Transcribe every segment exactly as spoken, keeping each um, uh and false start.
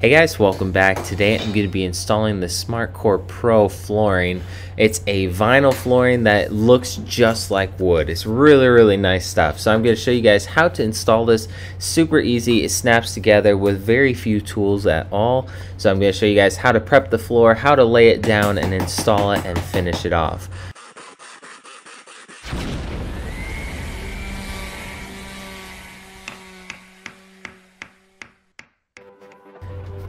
Hey guys, welcome back. Today I'm going to be installing the SmartCore Pro flooring. It's a vinyl flooring that looks just like wood. It's really, really nice stuff. So I'm going to show you guys how to install this. Super easy. It snaps together with very few tools at all. So I'm going to show you guys how to prep the floor, how to lay it down and install it and finish it off.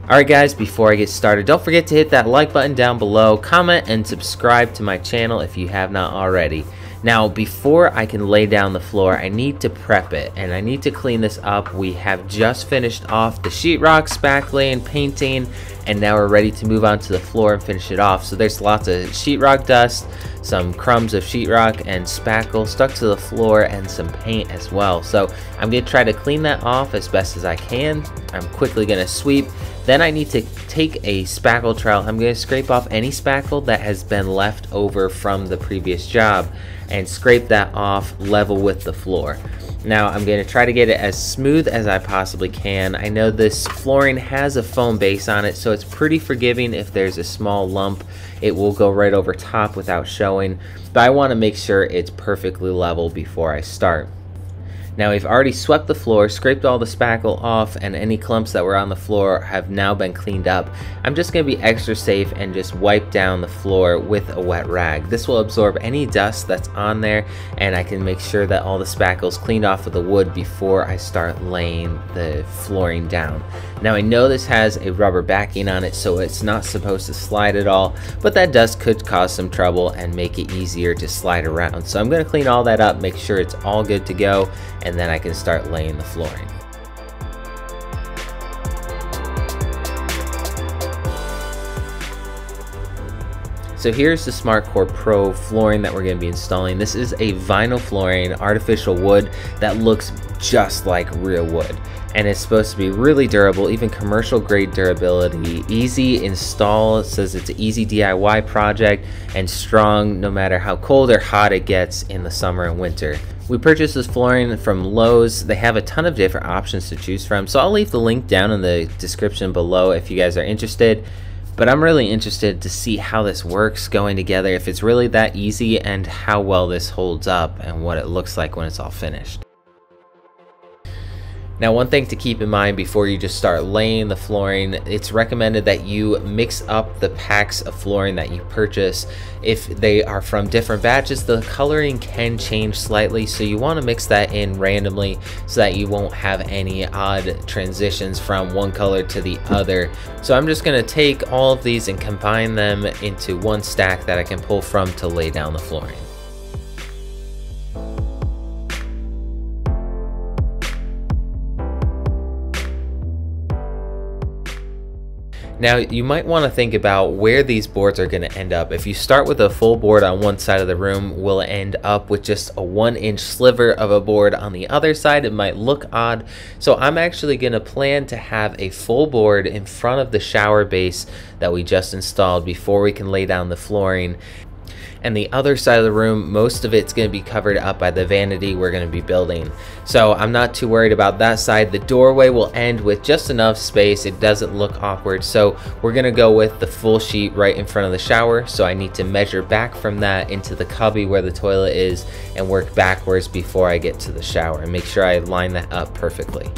Alright guys, before I get started, don't forget to hit that like button down below, comment and subscribe to my channel if you have not already. Now, before I can lay down the floor, I need to prep it and I need to clean this up. We have just finished off the sheetrock, spackling, painting, and now we're ready to move on to the floor and finish it off. So there's lots of sheetrock dust, some crumbs of sheetrock and spackle stuck to the floor, and some paint as well. So I'm going to try to clean that off as best as I can. I'm quickly going to sweep. Then I need to take a spackle trowel. I'm going to scrape off any spackle that has been left over from the previous job and scrape that off level with the floor. Now I'm going to try to get it as smooth as I possibly can. I know this flooring has a foam base on it, so it's pretty forgiving. If there's a small lump, it will go right over top without showing, but I want to make sure it's perfectly level before I start. Now we've already swept the floor, scraped all the spackle off, and any clumps that were on the floor have now been cleaned up. I'm just going to be extra safe and just wipe down the floor with a wet rag. This will absorb any dust that's on there, and I can make sure that all the spackle's cleaned off of the wood before I start laying the flooring down. Now I know this has a rubber backing on it, so it's not supposed to slide at all, but that dust could cause some trouble and make it easier to slide around. So I'm going to clean all that up, make sure it's all good to go, and then I can start laying the flooring. So here's the SmartCore Pro flooring that we're going to be installing. This is a vinyl flooring, artificial wood that looks just like real wood. And it's supposed to be really durable, even commercial grade durability, easy install. It says it's an easy D I Y project and strong no matter how cold or hot it gets in the summer and winter. We purchased this flooring from Lowe's. They have a ton of different options to choose from, so I'll leave the link down in the description below if you guys are interested. But I'm really interested to see how this works going together, if it's really that easy, and how well this holds up and what it looks like when it's all finished. Now, one thing to keep in mind before you just start laying the flooring, it's recommended that you mix up the packs of flooring that you purchase. If they are from different batches, the coloring can change slightly, so you want to mix that in randomly so that you won't have any odd transitions from one color to the other. So I'm just going to take all of these and combine them into one stack that I can pull from to lay down the flooring. Now you might want to think about where these boards are going to end up. If you start with a full board on one side of the room, will it end up with just a one inch sliver of a board on the other side? It might look odd. So I'm actually going to plan to have a full board in front of the shower base that we just installed before we can lay down the flooring. And the other side of the room, most of it's going to be covered up by the vanity we're going to be building. So I'm not too worried about that side. The doorway will end with just enough space. It doesn't look awkward. So we're going to go with the full sheet right in front of the shower. So I need to measure back from that into the cubby where the toilet is and work backwards before I get to the shower and make sure I line that up perfectly.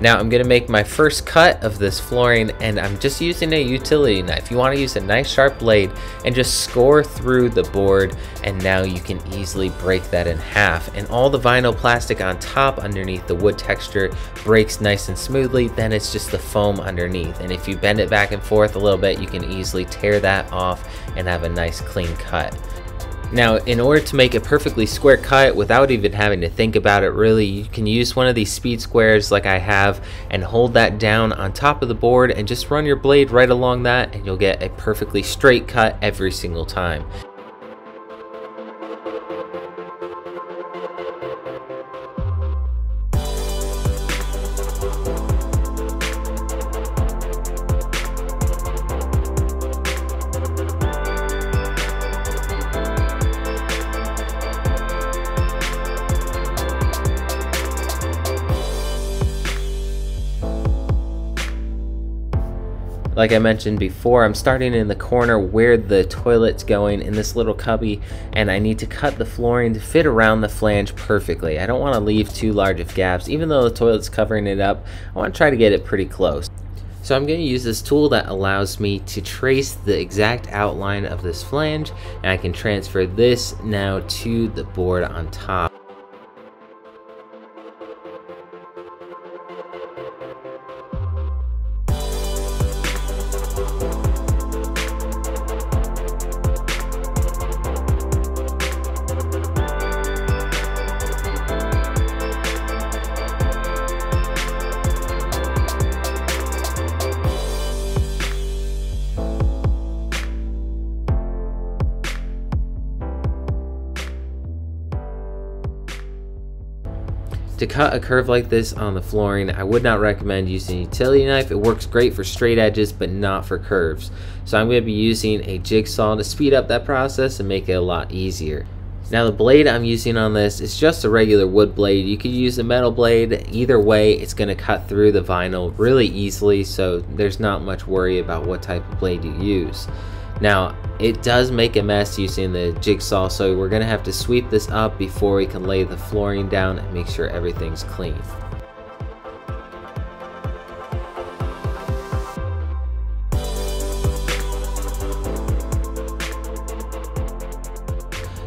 Now I'm going to make my first cut of this flooring, and I'm just using a utility knife. You want to use a nice sharp blade and just score through the board, and now you can easily break that in half. And all the vinyl plastic on top underneath the wood texture breaks nice and smoothly, then it's just the foam underneath. And if you bend it back and forth a little bit, you can easily tear that off and have a nice clean cut. Now, in order to make a perfectly square cut without even having to think about it really, you can use one of these speed squares like I have and hold that down on top of the board and just run your blade right along that, and you'll get a perfectly straight cut every single time. Like I mentioned before, I'm starting in the corner where the toilet's going in this little cubby, and I need to cut the flooring to fit around the flange perfectly. I don't want to leave too large of gaps. Even though the toilet's covering it up, I want to try to get it pretty close. So I'm going to use this tool that allows me to trace the exact outline of this flange, and I can transfer this now to the board on top. To cut a curve like this on the flooring, I would not recommend using a utility knife. It works great for straight edges, but not for curves. So I'm going to be using a jigsaw to speed up that process and make it a lot easier. Now the blade I'm using on this is just a regular wood blade. You could use a metal blade. Either way, it's going to cut through the vinyl really easily, so there's not much worry about what type of blade you use. Now, it does make a mess using the jigsaw, so we're going to have to sweep this up before we can lay the flooring down and make sure everything's clean.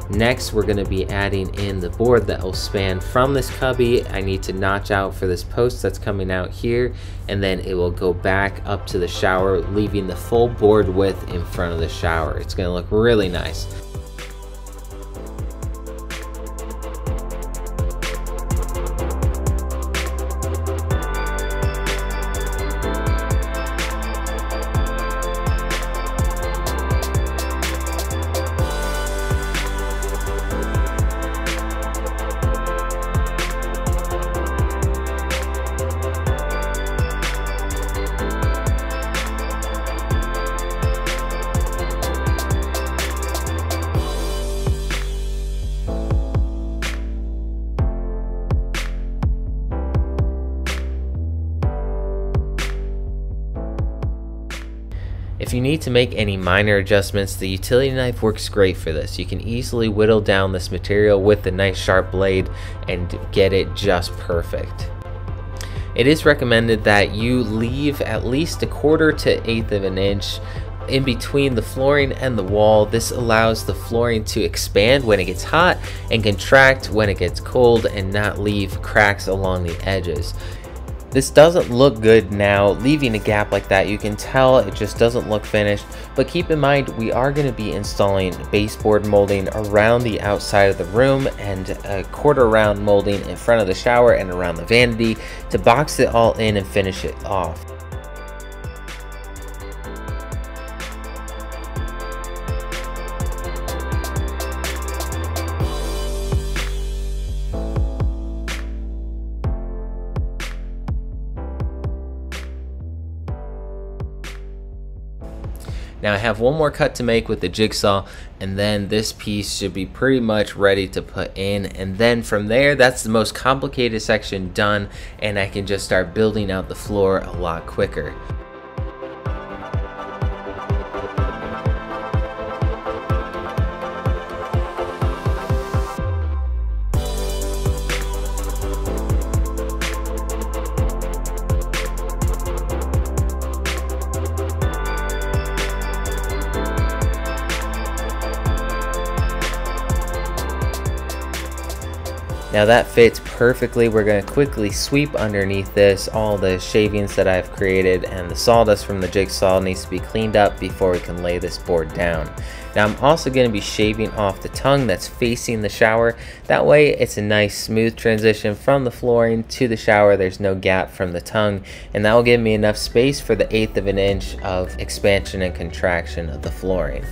Next, we're going to be adding in the board that will span from this cubby. I need to notch out for this post that's coming out here, and then it will go back up to the shower, leaving the full board width in front of the shower. It's going to look really nice. If you need to make any minor adjustments, the utility knife works great for this. You can easily whittle down this material with a nice sharp blade and get it just perfect. It is recommended that you leave at least a quarter to eighth of an inch in between the flooring and the wall. This allows the flooring to expand when it gets hot and contract when it gets cold and not leave cracks along the edges. This doesn't look good now, leaving a gap like that. You can tell it just doesn't look finished, but keep in mind we are going to be installing baseboard molding around the outside of the room and a quarter round molding in front of the shower and around the vanity to box it all in and finish it off. Now I have one more cut to make with the jigsaw, and then this piece should be pretty much ready to put in. And then from there, that's the most complicated section done, and I can just start building out the floor a lot quicker. Now that fits perfectly. We're going to quickly sweep underneath this. All the shavings that I've created and the sawdust from the jigsaw needs to be cleaned up before we can lay this board down. Now I'm also going to be shaving off the tongue that's facing the shower. That way it's a nice smooth transition from the flooring to the shower. There's no gap from the tongue, and that will give me enough space for the eighth of an inch of expansion and contraction of the flooring.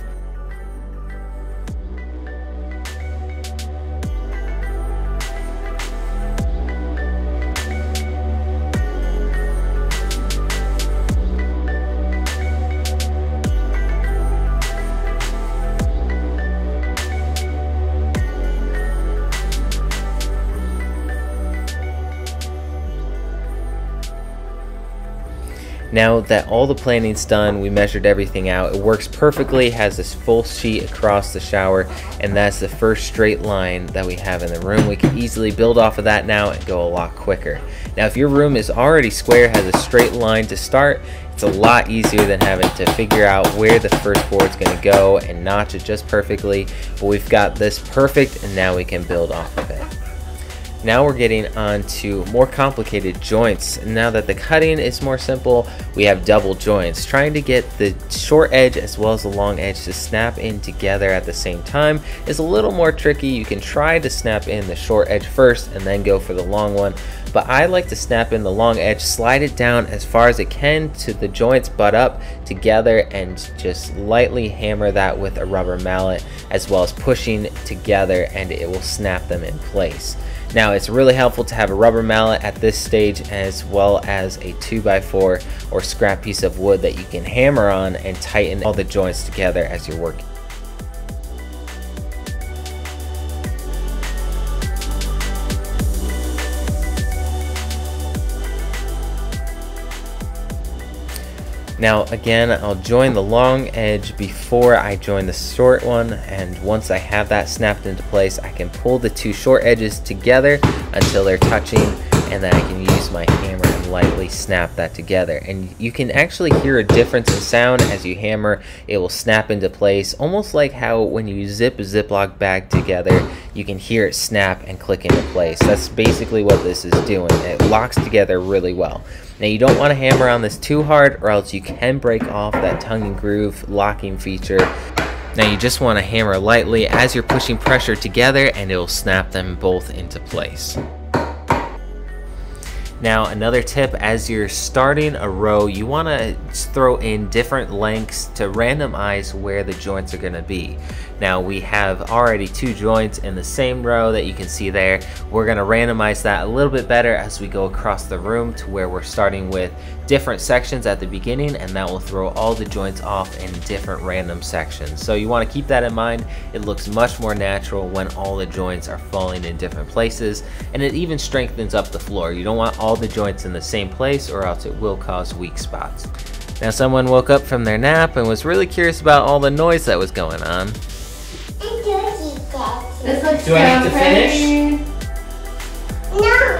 Now that all the planning's done, we measured everything out, it works perfectly, has this full sheet across the shower, and that's the first straight line that we have in the room. We can easily build off of that now and go a lot quicker. Now if your room is already square, has a straight line to start, it's a lot easier than having to figure out where the first board's gonna go and notch it just perfectly, but we've got this perfect and now we can build off of it. Now we're getting on to more complicated joints. Now that the cutting is more simple, we have double joints. Trying to get the short edge as well as the long edge to snap in together at the same time is a little more tricky. You can try to snap in the short edge first and then go for the long one, but I like to snap in the long edge, slide it down as far as it can to the joints butt up together, and just lightly hammer that with a rubber mallet as well as pushing together, and it will snap them in place. Now it's really helpful to have a rubber mallet at this stage as well as a two by four or scrap piece of wood that you can hammer on and tighten all the joints together as you're working. Now again, I'll join the long edge before I join the short one, and once I have that snapped into place, I can pull the two short edges together until they're touching, and then I can use my hammer and lightly snap that together. And you can actually hear a difference in sound as you hammer. It will snap into place, almost like how when you zip a Ziploc bag together, you can hear it snap and click into place. That's basically what this is doing. It locks together really well. Now you don't want to hammer on this too hard, or else you can break off that tongue and groove locking feature. Now you just want to hammer lightly as you're pushing pressure together, and it'll snap them both into place. Now another tip, as you're starting a row, you want to throw in different lengths to randomize where the joints are going to be. Now we have already two joints in the same row that you can see there. We're going to randomize that a little bit better as we go across the room to where we're starting with different sections at the beginning, and that will throw all the joints off in different random sections. So you want to keep that in mind. It looks much more natural when all the joints are falling in different places, and it even strengthens up the floor. You don't want all All the joints in the same place, or else it will cause weak spots. Now someone woke up from their nap and was really curious about all the noise that was going on. This looks Do so I have to pretty. finish? No.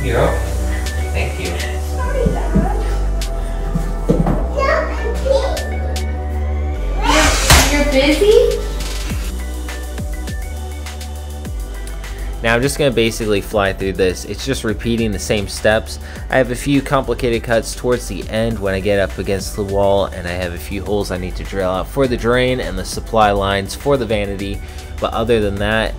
No. Thank you. You're okay. Thank you. Busy? Now I'm just going to basically fly through this. It's just repeating the same steps. I have a few complicated cuts towards the end when I get up against the wall, and I have a few holes I need to drill out for the drain and the supply lines for the vanity. But other than that,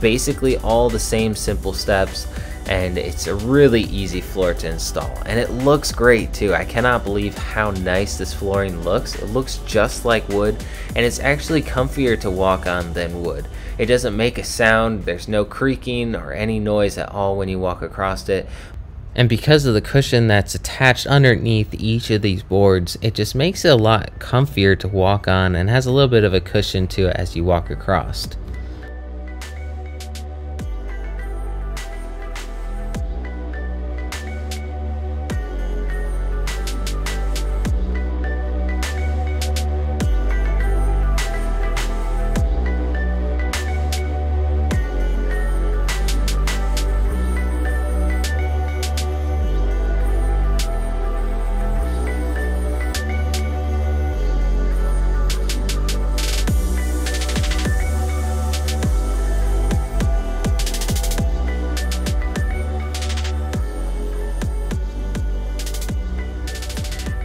basically all the same simple steps, and it's a really easy floor to install, and it looks great too. I cannot believe how nice this flooring looks. It looks just like wood, and it's actually comfier to walk on than wood. It doesn't make a sound. There's no creaking or any noise at all when you walk across it. And because of the cushion that's attached underneath each of these boards, it just makes it a lot comfier to walk on and has a little bit of a cushion to it as you walk across.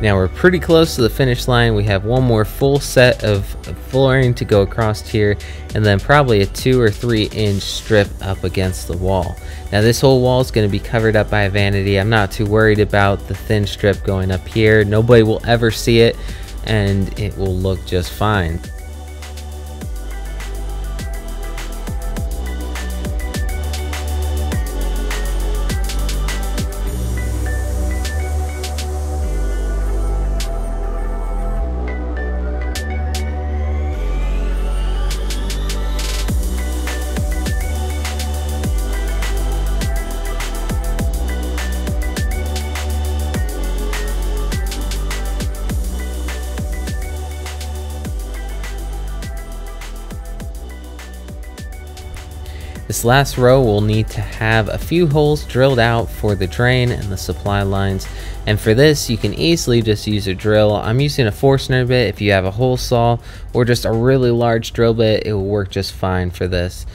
Now we're pretty close to the finish line. We have one more full set of flooring to go across here, and then probably a two or three inch strip up against the wall. Now this whole wall is going to be covered up by a vanity. I'm not too worried about the thin strip going up here. Nobody will ever see it, and it will look just fine. This last row will need to have a few holes drilled out for the drain and the supply lines. And for this, you can easily just use a drill. I'm using a Forstner bit. If you have a hole saw or just a really large drill bit, it will work just fine for this.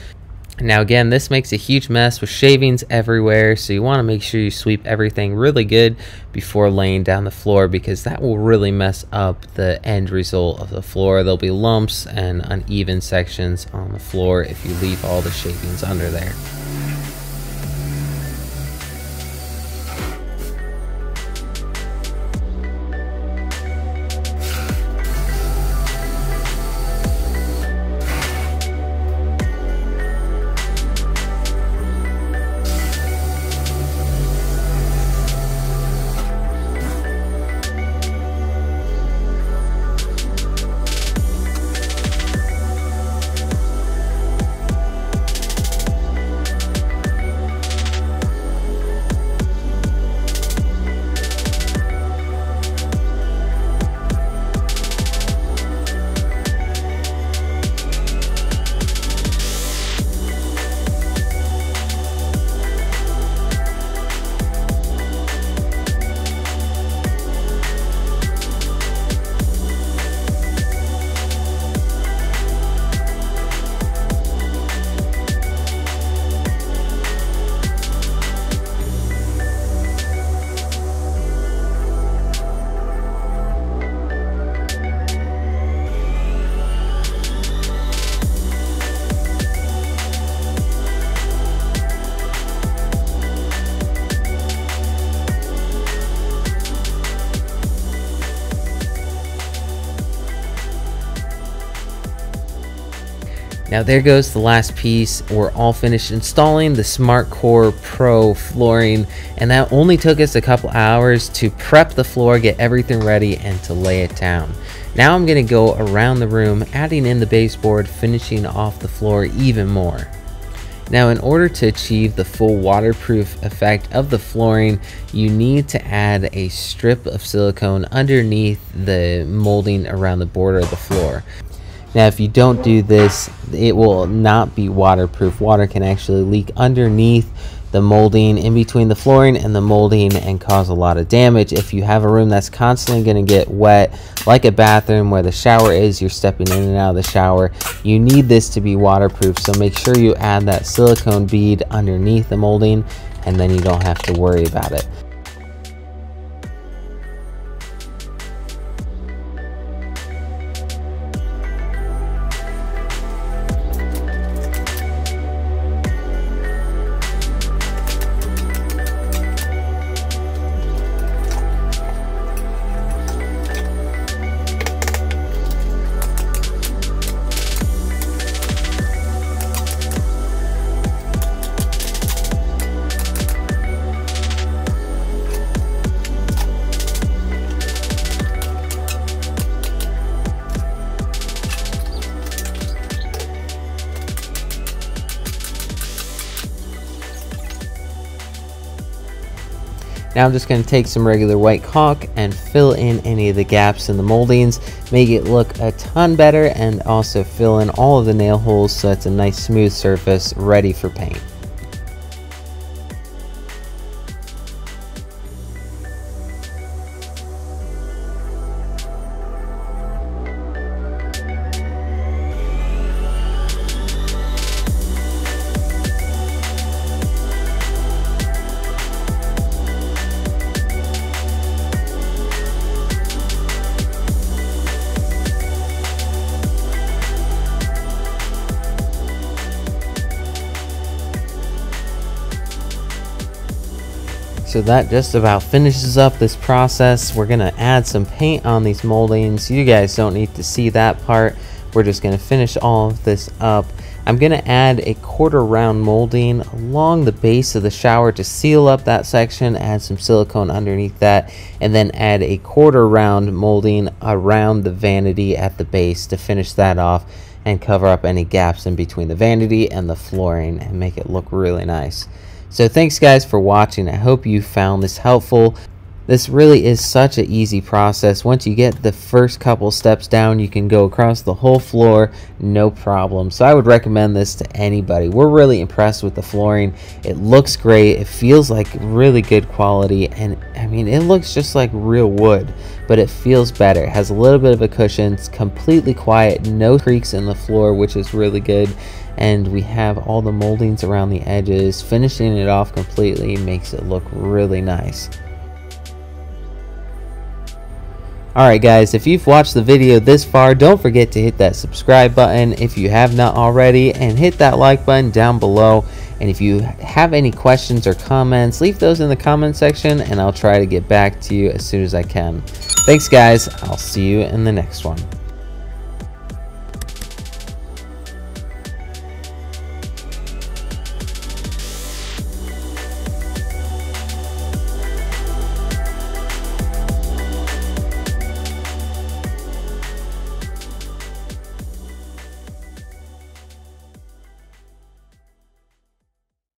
Now again, this makes a huge mess with shavings everywhere, so you want to make sure you sweep everything really good before laying down the floor, because that will really mess up the end result of the floor. There'll be lumps and uneven sections on the floor if you leave all the shavings under there. Now there goes the last piece. We're all finished installing the SmartCore Pro flooring, and that only took us a couple hours to prep the floor, get everything ready, and to lay it down. Now I'm going to go around the room, adding in the baseboard, finishing off the floor even more. Now, in order to achieve the full waterproof effect of the flooring, you need to add a strip of silicone underneath the molding around the border of the floor. Now, if you don't do this, it will not be waterproof. Water can actually leak underneath the molding, in between the flooring and the molding, and cause a lot of damage. If you have a room that's constantly going to get wet, like a bathroom where the shower is, you're stepping in and out of the shower, you need this to be waterproof. So make sure you add that silicone bead underneath the molding, and then you don't have to worry about it. Now I'm just going to take some regular white caulk and fill in any of the gaps in the moldings, make it look a ton better, and also fill in all of the nail holes so it's a nice smooth surface ready for paint. So that just about finishes up this process. We're gonna add some paint on these moldings. You guys don't need to see that part. We're just gonna finish all of this up. I'm gonna add a quarter round molding along the base of the shower to seal up that section, add some silicone underneath that, and then add a quarter round molding around the vanity at the base to finish that off and cover up any gaps in between the vanity and the flooring and make it look really nice. So thanks guys for watching. I hope you found this helpful. This really is such an easy process. Once you get the first couple steps down, you can go across the whole floor, no problem. So I would recommend this to anybody. We're really impressed with the flooring. It looks great. It feels like really good quality. And I mean, it looks just like real wood, but it feels better. It has a little bit of a cushion. It's completely quiet, no creaks in the floor, which is really good. And we have all the moldings around the edges. Finishing it off completely makes it look really nice. Alright guys, if you've watched the video this far, don't forget to hit that subscribe button if you have not already, and hit that like button down below. And if you have any questions or comments, leave those in the comment section and I'll try to get back to you as soon as I can. Thanks guys, I'll see you in the next one.